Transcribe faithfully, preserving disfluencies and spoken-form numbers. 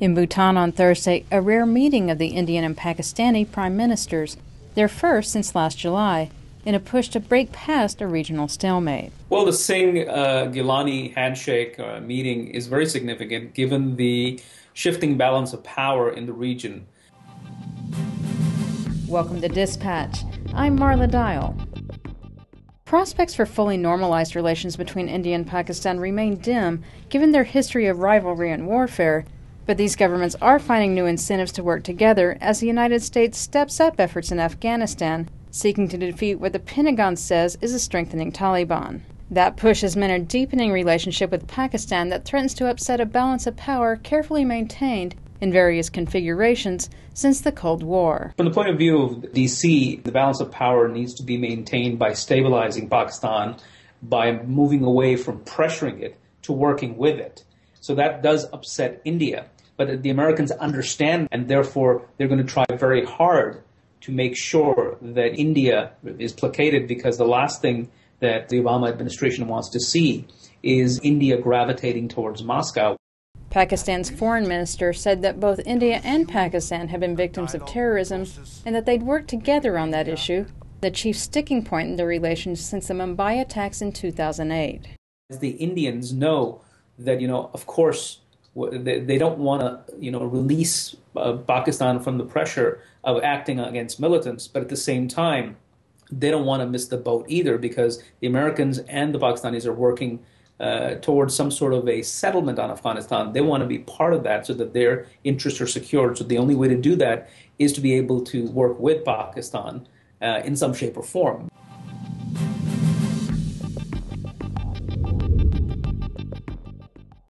In Bhutan on Thursday, a rare meeting of the Indian and Pakistani prime ministers, their first since last July, in a push to break past a regional stalemate. Well, the Singh uh, Gilani handshake uh, meeting is very significant given the shifting balance of power in the region. Welcome to Dispatch. I'm Marla Dial. Prospects for fully normalized relations between India and Pakistan remain dim given their history of rivalry and warfare, but these governments are finding new incentives to work together as the United States steps up efforts in Afghanistan, seeking to defeat what the Pentagon says is a strengthening Taliban. That push has meant a deepening relationship with Pakistan that threatens to upset a balance of power carefully maintained in various configurations since the Cold War. From the point of view of D C, the balance of power needs to be maintained by stabilizing Pakistan, by moving away from pressuring it to working with it. So that does upset India, but the Americans understand, and therefore they're going to try very hard to make sure that India is placated, because the last thing that the Obama administration wants to see is India gravitating towards Moscow. Pakistan's foreign minister said that both India and Pakistan have been victims of terrorism and that they'd work together on that issue, the chief sticking point in their relations since the Mumbai attacks in two thousand eight. As the Indians know that, you know, of course, they don't want to, you know, release uh, Pakistan from the pressure of acting against militants, but at the same time, they don't want to miss the boat either, because the Americans and the Pakistanis are working uh, towards some sort of a settlement on Afghanistan. They want to be part of that so that their interests are secured. So the only way to do that is to be able to work with Pakistan uh, in some shape or form.